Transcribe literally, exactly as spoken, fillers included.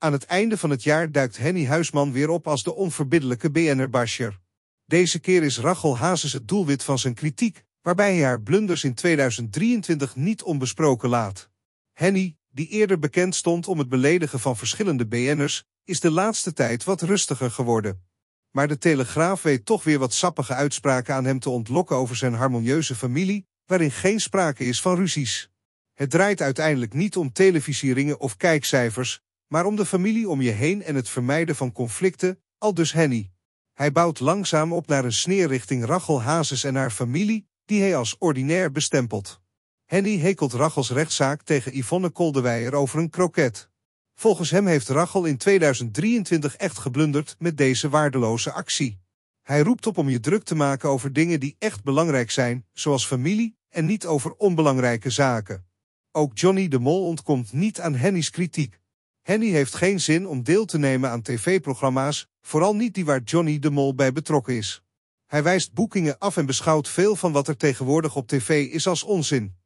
Aan het einde van het jaar duikt Henny Huisman weer op als de onverbiddelijke B N'er-basher. Deze keer is Rachel Hazes het doelwit van zijn kritiek, waarbij hij haar blunders in tweeduizend drieëntwintig niet onbesproken laat. Henny, die eerder bekend stond om het beledigen van verschillende B N'ers, is de laatste tijd wat rustiger geworden. Maar de Telegraaf weet toch weer wat sappige uitspraken aan hem te ontlokken over zijn harmonieuze familie, waarin geen sprake is van ruzies. Het draait uiteindelijk niet om televisieringen of kijkcijfers, maar om de familie om je heen en het vermijden van conflicten, aldus Henny. Hij bouwt langzaam op naar een sneer richting Rachel Hazes en haar familie, die hij als ordinair bestempelt. Henny hekelt Rachels rechtszaak tegen Yvonne Koldewijer over een kroket. Volgens hem heeft Rachel in tweeduizend drieëntwintig echt geblunderd met deze waardeloze actie. Hij roept op om je druk te maken over dingen die echt belangrijk zijn, zoals familie, en niet over onbelangrijke zaken. Ook Johnny de Mol ontkomt niet aan Henny's kritiek. Henny heeft geen zin om deel te nemen aan tv-programma's, vooral niet die waar Johnny de Mol bij betrokken is. Hij wijst boekingen af en beschouwt veel van wat er tegenwoordig op tv is als onzin.